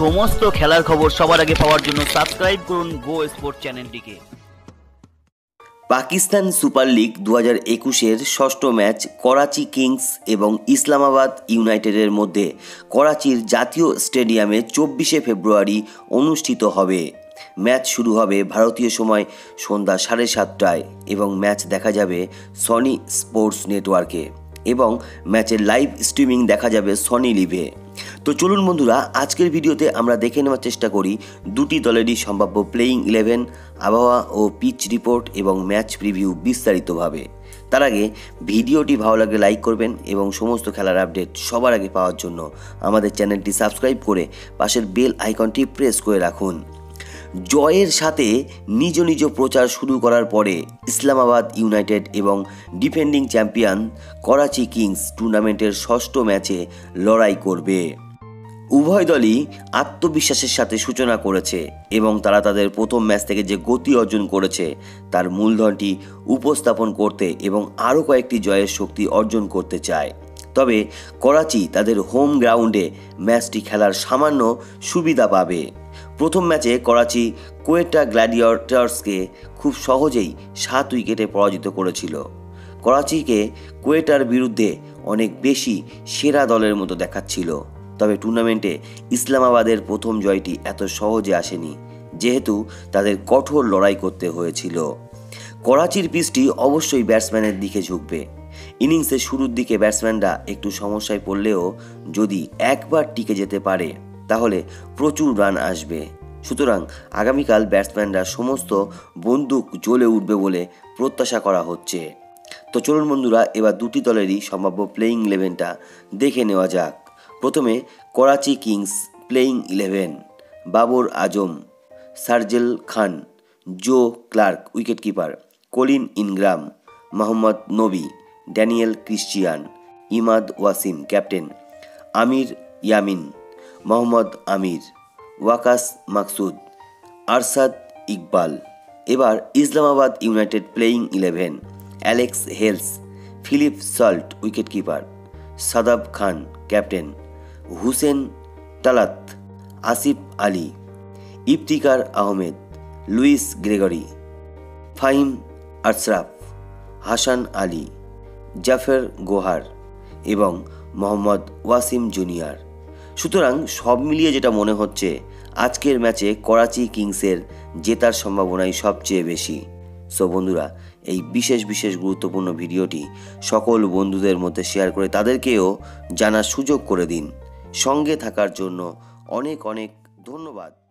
সমস্ত খেলার খবর সবার আগে পাওয়ার জন্য সাবস্ক্রাইব করুন গো স্পোর্ট চ্যানেলটিকে। পাকিস্তান সুপার লিগ 2021-এর ষষ্ঠ ম্যাচ করাচি কিংস এবং ইসলামাবাদ ইউনাইটেডের মধ্যে করাচির জাতীয় স্টেডিয়ামে 24শে ফেব্রুয়ারি অনুষ্ঠিত হবে। ম্যাচ শুরু হবে ভারতীয় সময় সন্ধ্যা 7:30টায় এবং ম্যাচ দেখা যাবে সনি স্পোর্টস নেটওয়ার্কে এবং ম্যাচের লাইভ স্ট্রিমিং দেখা যাবে সনি লিভে। তো চলুন বন্ধুরা, আজকের ভিডিওতে আমরা দেখে নেওয়ার চেষ্টা করি দুটি দলেরই সম্ভাব্য প্লেয়িং 11, আবহাওয়া ও পিচ রিপোর্ট এবং ম্যাচ প্রিভিউ বিস্তারিতভাবে। তার আগে ভিডিওটি ভালো লাগলে লাইক করবেন এবং সমস্ত খেলার আপডেট সবার আগে পাওয়ার জন্য আমাদের চ্যানেলটি সাবস্ক্রাইব করে পাশের বেল আইকনটি প্রেস করে রাখুন। জয়ের সাথে নিজ নিজ প্রচার শুরু করার পরে ইসলামাবাদ ইউনাইটেড এবং ডিফেন্ডিং চ্যাম্পিয়ন করাচি কিংস টুর্নামেন্টের ষষ্ঠ ম্যাচে লড়াই করবে। উভয় দলই আত্মবিশ্বাসের সাথে সূচনা করেছে এবং তারা তাদের প্রথম ম্যাচ থেকে যে গতি অর্জন করেছে তার মূলধনটি উপস্থাপন করতে এবং আরও কয়েকটি জয়ের শক্তি অর্জন করতে চায়। তবে করাচি তাদের হোম গ্রাউন্ডে ম্যাচটি খেলার সামান্য সুবিধা পাবে। প্রথম ম্যাচে করাচি কোয়েটা গ্ল্যাডিয়েটর্সকে খুব সহজেই 7 উইকেটে পরাজিত করেছিল। করাচিকে কোয়েটার বিরুদ্ধে অনেক বেশি সেরা দলের মতো দেখাচ্ছিল, তবে টুর্নামেন্টে ইসলামাবাদের প্রথম জয়টি এত সহজে আসেনি যেহেতু তাদের কঠোর লড়াই করতে হয়েছিল। করাচির পিচটি অবশ্যই ব্যাটসম্যানের দিকে ঝুঁকবে। ইনিংসের শুরুর দিকে ব্যাটসম্যানরা একটু সমস্যায় পড়লেও যদি একবার টিকে যেতে পারে তাহলে প্রচুর রান আসবে। সুতরাং আগামীকাল ব্যাটসম্যানরা সমস্ত বন্দুক জ্বলে উঠবে বলে প্রত্যাশা করা হচ্ছে। তো চলুন বন্ধুরা, এবার দুটি দলেরই সম্ভাব্য প্লেয়িং 11টা দেখে নেওয়া যাক। প্রথমে Karachi Kings playing 11, Babar Azam, Sharjeel Khan, Joe Clarke wicketkeeper, Colin Ingram, Mohammad Nabi, Daniel Christian, Imad Wasim captain, Aamer Yamin, Mohammad Amir, Waqas Maqsood, Arshad Iqbal. এবার Islamabad United playing 11, Alex Hales, Philip Salt wicketkeeper, Shadab Khan captain, Hussain Talat, Asif Ali, Iftikhar Ahmed, Lewis Gregory, Faheem Ashraf, Hasan Ali, Zafar Gohar এবং মোহাম্মদ ওয়াসিম জুনিয়র। সুতরাং সব মিলিয়ে যেটা মনে হচ্ছে আজকের ম্যাচে করাচি কিংসের জেতার সম্ভাবনাই সবচেয়ে বেশি। সো বন্ধুরা, এই বিশেষ বিশেষ গুরুত্বপূর্ণ ভিডিওটি সকল বন্ধুদের মধ্যে শেয়ার করে তাদেরকেও জানার সুযোগ করে দিন। সঙ্গে থাকার জন্য অনেক অনেক ধন্যবাদ।